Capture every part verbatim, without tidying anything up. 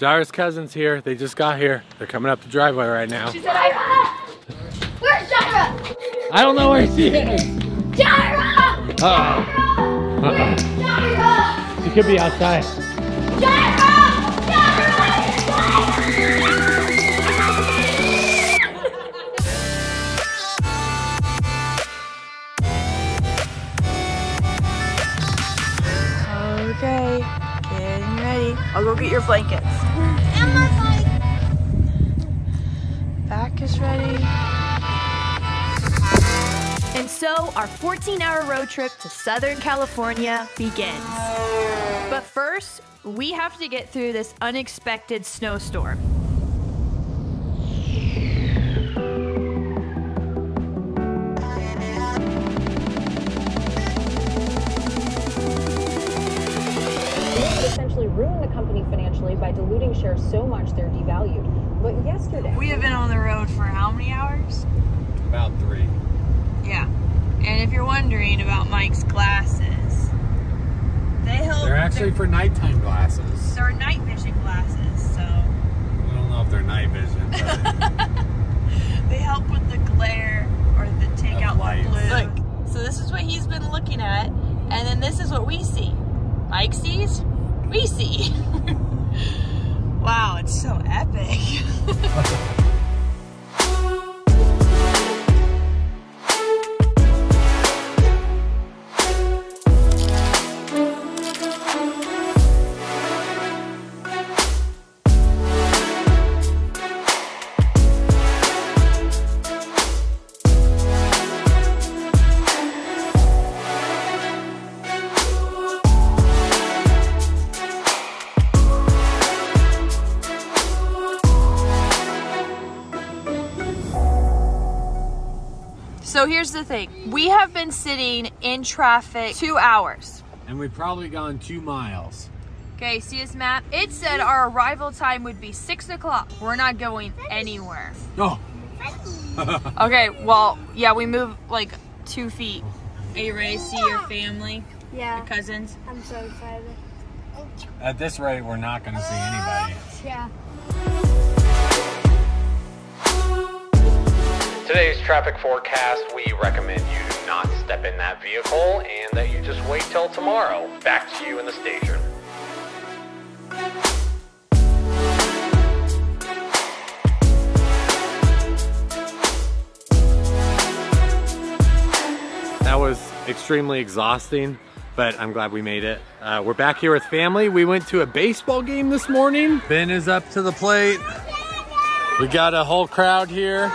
Jaira's cousin's here. They just got here. They're coming up the driveway right now. She said, where's Jaira? I don't know where she is. Jaira! Jaira! Uh-oh. Uh-oh. Where's Jaira? She could be outside. Jaira! Jaira! Jaira! Okay, getting ready. I'll go get your blankets. And my bike. Back is ready. And so our fourteen hour road trip to Southern California begins. But first, we have to get through this unexpected snowstorm. Essentially ruined the company financially by diluting shares so much they're devalued. But yesterday... We have been on the road for how many hours? About three. Yeah. And if you're wondering about Mike's glasses, they help... They're actually they're, for nighttime glasses. They're night vision glasses, so... I don't know if they're night vision, but... They help with the glare or the take out the blue. Look, so this is what he's been looking at, and then this is what we see. Mike sees... We see. Wow, it's so epic. So here's the thing, we have been sitting in traffic two hours. And we've probably gone two miles. Okay, see this map? It said our arrival time would be six o'clock. We're not going anywhere. No. Oh. Okay, well, yeah, we moved like two feet. Are you ready to see your family? Yeah. Your cousins? I'm so excited. At this rate, we're not gonna see anybody. Yeah. Today's traffic forecast, we recommend you do not step in that vehicle and that you just wait till tomorrow. Back to you in the station. That was extremely exhausting, but I'm glad we made it. Uh, we're back here with family. We went to a baseball game this morning. Ben is up to the plate. We got a whole crowd here.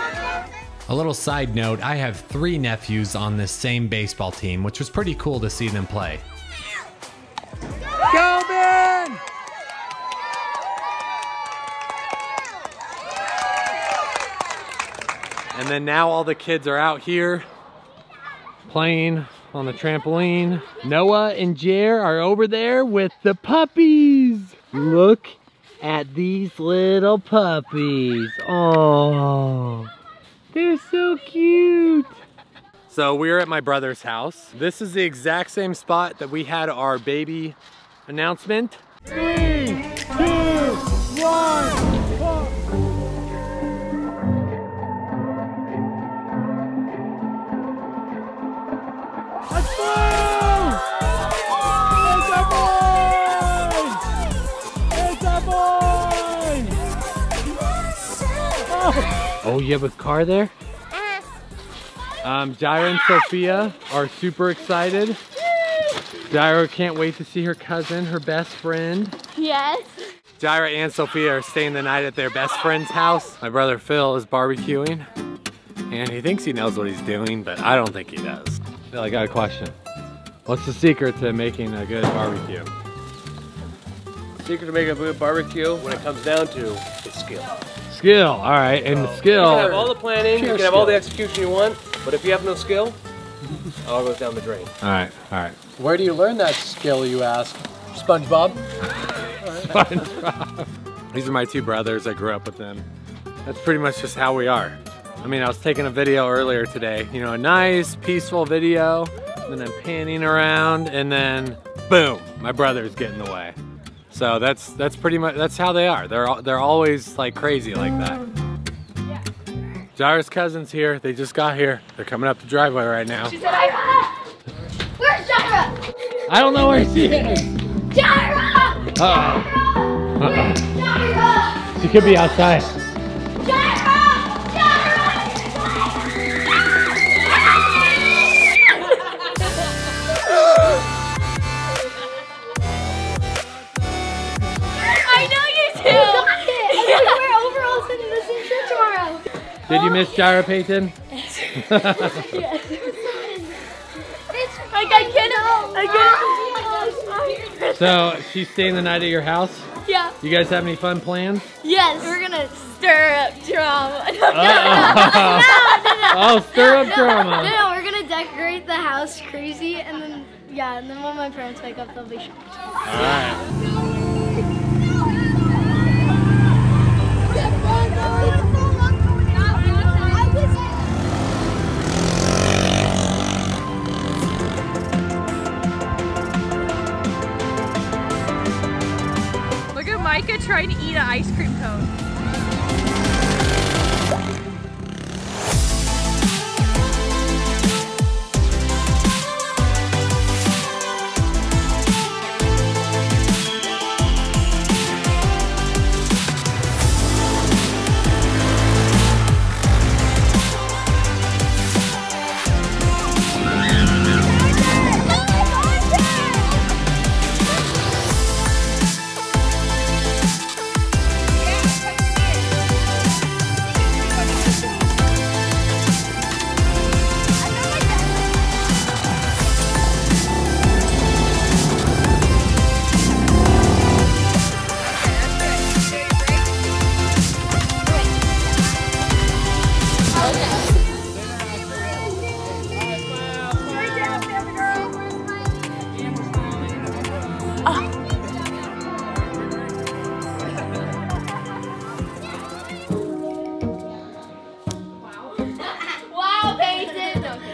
A little side note, I have three nephews on this same baseball team, which was pretty cool to see them play. Go, Ben! And then now all the kids are out here playing on the trampoline. Noah and Jer are over there with the puppies. Look at these little puppies. Oh. They're so cute. So we're at my brother's house. This is the exact same spot that we had our baby announcement. Three, two, one, go. Let's go! It's a boy! It's a boy! Oh. Oh, you have a car there? Um, Jaira and Sophia are super excited. Jaira can't wait to see her cousin, her best friend. Yes. Jaira and Sophia are staying the night at their best friend's house. My brother Phil is barbecuing, and he thinks he knows what he's doing, but I don't think he does. Phil, I got a question. What's the secret to making a good barbecue? The secret to making a good barbecue, when it comes down to, is skill. Skill, all right, and the skill. You can have all the planning, you can have all the execution you want, but if you have no skill, it all goes down the drain. All right, all right. Where do you learn that skill, you ask? SpongeBob? SpongeBob. These are my two brothers, I grew up with them. That's pretty much just how we are. I mean, I was taking a video earlier today, you know, a nice, peaceful video, and then I'm panning around, and then, boom, my brother's getting in the way. So that's that's pretty much that's how they are. They're they're always like crazy like that. Yeah. Jaira's cousin's here. They just got here. They're coming up the driveway right now. She said, "Jaira, where's Jaira?" I don't know where she is. Jaira! Jaira! Uh-oh. Where's Jaira? She could be outside. Did you miss Jaira Peyton? Yes. I get it. I get it. So she's staying the night at your house? Yeah. You guys have any fun plans? Yes. We're gonna stir up drama. No, no, no, no, no, no, no, no. Oh, stir up no, drama. No, no, we're gonna decorate the house crazy, and then yeah, and then when my parents wake up, they'll be shocked. All right. Micah trying to eat an ice cream cone.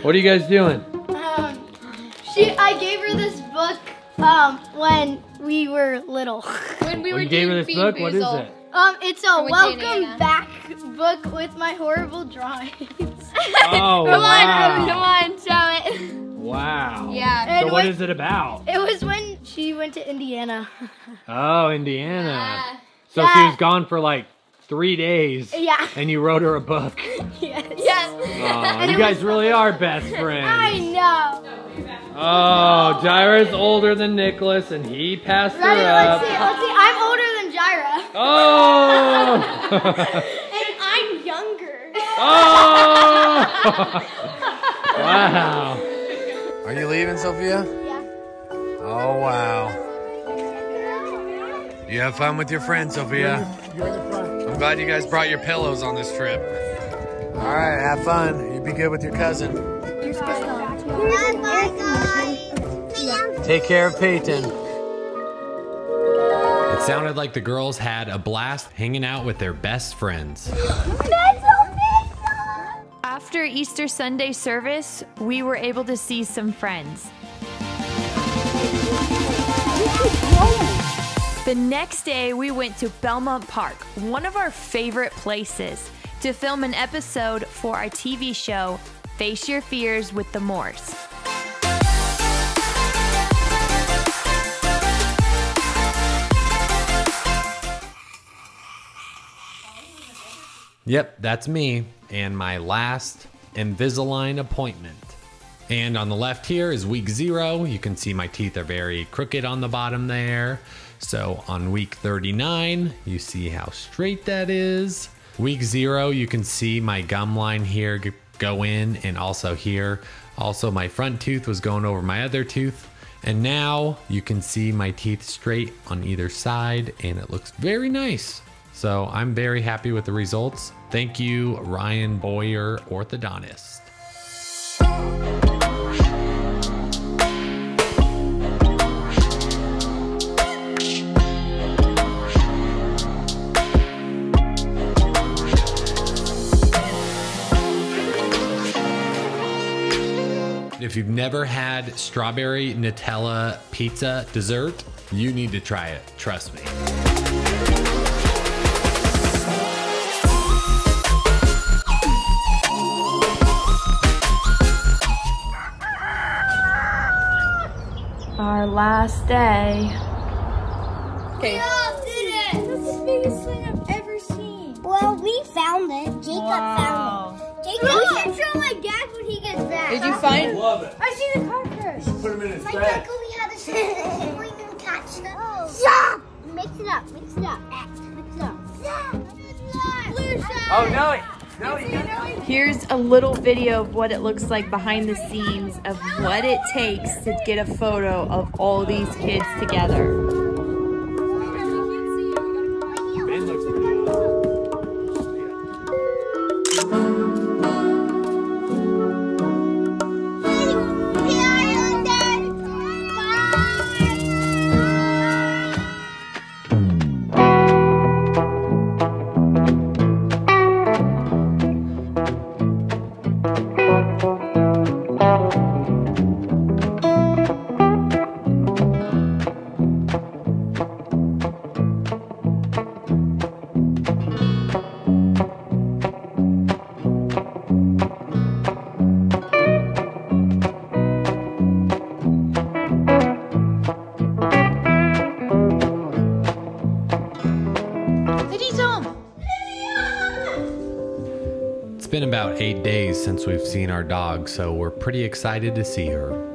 What are you guys doing? Um, she, I gave her this book um, when we were little. When we were you gave her this book? What is it? Um, it's a welcome back book with my horrible drawings. Oh, Come wow. on, come on, show it. Wow. Yeah. And so what when, is it about? It was when she went to Indiana. Oh, Indiana. Yeah. So yeah. She was gone for like three days. Yeah. And you wrote her a book. Yes. Oh, you guys really are best friends. I know. Oh, Jaira's older than Nicholas, and he passed her up. Let's see, let's see. I'm older than Jaira. Oh. And I'm younger. Oh. Wow. Are you leaving, Sophia? Yeah. Oh, wow. You have fun with your friends, Sophia. I'm glad you guys brought your pillows on this trip. All right, have fun. You be good with your cousin. Take care of Peyton. It sounded like the girls had a blast hanging out with their best friends. After Easter Sunday service, we were able to see some friends. The next day, we went to Belmont Park, one of our favorite places, to film an episode for our T V show, Face Your Fears with the Moores. Yep, that's me and my last Invisalign appointment. And on the left here is week zero. You can see my teeth are very crooked on the bottom there. So on week thirty-nine, you see how straight that is. Week zero, you can see my gum line here go in, and also here. Also, my front tooth was going over my other tooth. And now you can see my teeth straight on either side, and it looks very nice. So I'm very happy with the results. Thank you, Ryan Boyer, orthodontist. If you've never had strawberry Nutella pizza dessert, you need to try it. Trust me. Our last day. Okay. Well, we found it. Jacob wow. found it. Jacob, no. we should show my dad when he gets back. Did you find it? I love it. I see the cockroach. You should put him in his bag. My dad, we had a show. We can catch them. Stop! Mix it up. Mix it up. Mix it up. Stop! Oh, no. No, he got. Here's a little video of what it looks like behind the scenes of what it takes to get a photo of all these kids together. It's been about eight days since we've seen our dog, so we're pretty excited to see her.